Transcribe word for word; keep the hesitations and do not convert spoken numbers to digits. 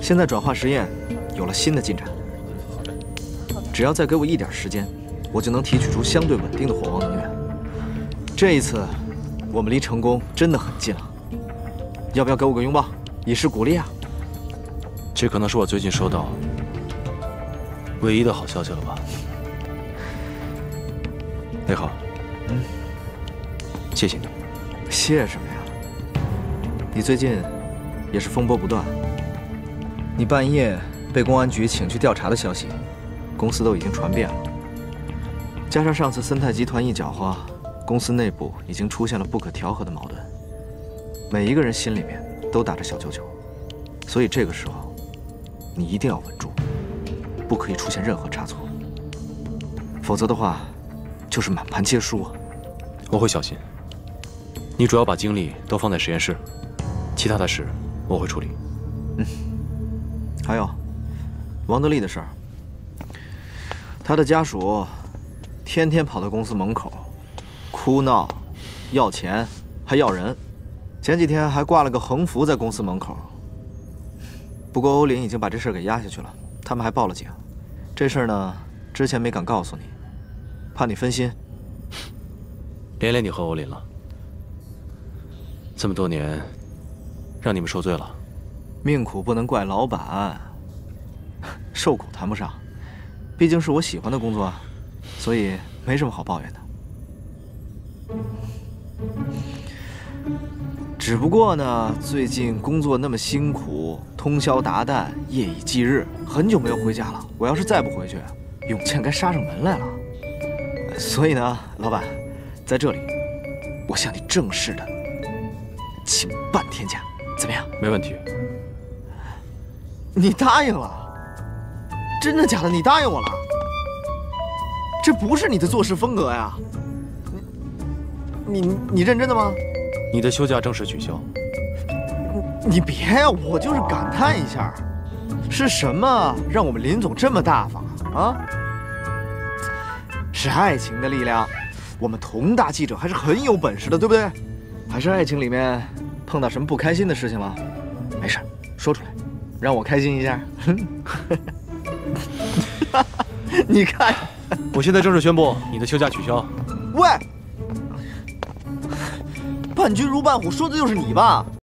现在转化实验有了新的进展，只要再给我一点时间，我就能提取出相对稳定的火旺能源。这一次，我们离成功真的很近了。要不要给我个拥抱，以示鼓励啊？这可能是我最近收到唯一的好消息了吧？你好，嗯，谢谢你。谢什么呀？你最近也是风波不断。 你半夜被公安局请去调查的消息，公司都已经传遍了。加上上次森泰集团一搅和，公司内部已经出现了不可调和的矛盾，每一个人心里面都打着小九九，所以这个时候，你一定要稳住，不可以出现任何差错，否则的话，就是满盘皆输啊！我会小心。你主要把精力都放在实验室，其他的事我会处理。嗯。 还有，王德利的事儿，他的家属天天跑到公司门口，哭闹，要钱，还要人。前几天还挂了个横幅在公司门口。不过欧林已经把这事儿给压下去了，他们还报了警。这事儿呢，之前没敢告诉你，怕你分心。连累你和欧林了，这么多年，让你们受罪了。 命苦不能怪老板，受苦谈不上，毕竟是我喜欢的工作，所以没什么好抱怨的。只不过呢，最近工作那么辛苦，通宵达旦，夜以继日，很久没有回家了。我要是再不回去，永倩该杀上门来了。所以呢，老板，在这里，我向你正式的请半天假，怎么样？没问题。 你答应了？真的假的？你答应我了？这不是你的做事风格呀！你你你认真的吗？你的休假正式取消。你, 你别呀、啊！我就是感叹一下，是什么让我们林总这么大方啊？啊？是爱情的力量，我们佟大记者还是很有本事的，对不对？还是爱情里面碰到什么不开心的事情了？没事，说出来。 让我开心一下，你看，我现在正式宣布你的休假取消。喂，伴君如伴虎，说的就是你吧？